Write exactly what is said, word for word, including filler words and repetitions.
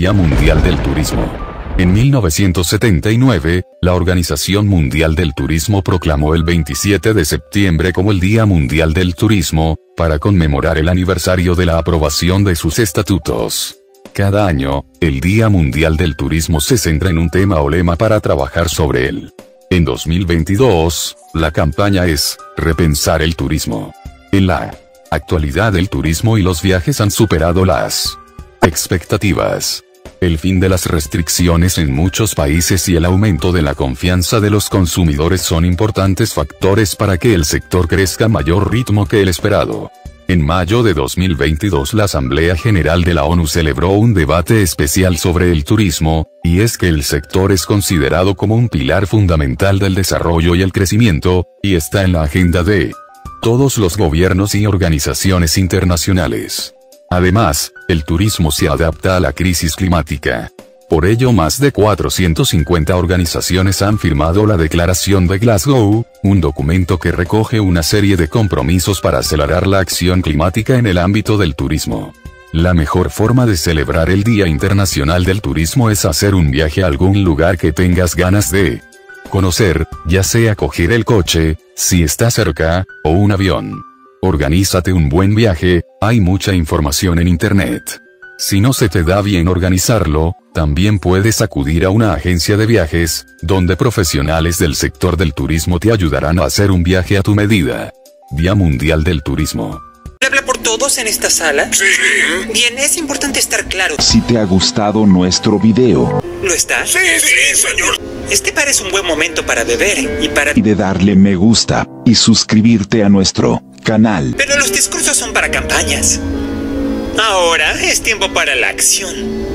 Día Mundial del Turismo. En mil novecientos setenta y nueve, la Organización Mundial del Turismo proclamó el veintisiete de septiembre como el Día Mundial del Turismo, para conmemorar el aniversario de la aprobación de sus estatutos. Cada año, el Día Mundial del Turismo se centra en un tema o lema para trabajar sobre él. En dos mil veintidós, la campaña es Repensar el Turismo. En la actualidad, el turismo y los viajes han superado las expectativas. El fin de las restricciones en muchos países y el aumento de la confianza de los consumidores son importantes factores para que el sector crezca a mayor ritmo que el esperado. En mayo de dos mil veintidós, la Asamblea General de la ONU celebró un debate especial sobre el turismo, y es que el sector es considerado como un pilar fundamental del desarrollo y el crecimiento, y está en la agenda de todos los gobiernos y organizaciones internacionales. Además, el turismo se adapta a la crisis climática. Por ello, más de cuatrocientas cincuenta organizaciones han firmado la Declaración de Glasgow, un documento que recoge una serie de compromisos para acelerar la acción climática en el ámbito del turismo. La mejor forma de celebrar el Día Internacional del Turismo es hacer un viaje a algún lugar que tengas ganas de conocer, ya sea coger el coche, si está cerca, o un avión. Organízate un buen viaje, hay mucha información en internet. Si no se te da bien organizarlo, también puedes acudir a una agencia de viajes, donde profesionales del sector del turismo te ayudarán a hacer un viaje a tu medida. Día Mundial del Turismo. ¿Habla por todos en esta sala? Sí. Bien, es importante estar claro. Si te ha gustado nuestro video. ¿Lo está? Sí, sí, señor. Este parece un buen momento para beber y para... Y de darle me gusta y suscribirte a nuestro canal. Pero los discursos son para campañas. Ahora es tiempo para la acción.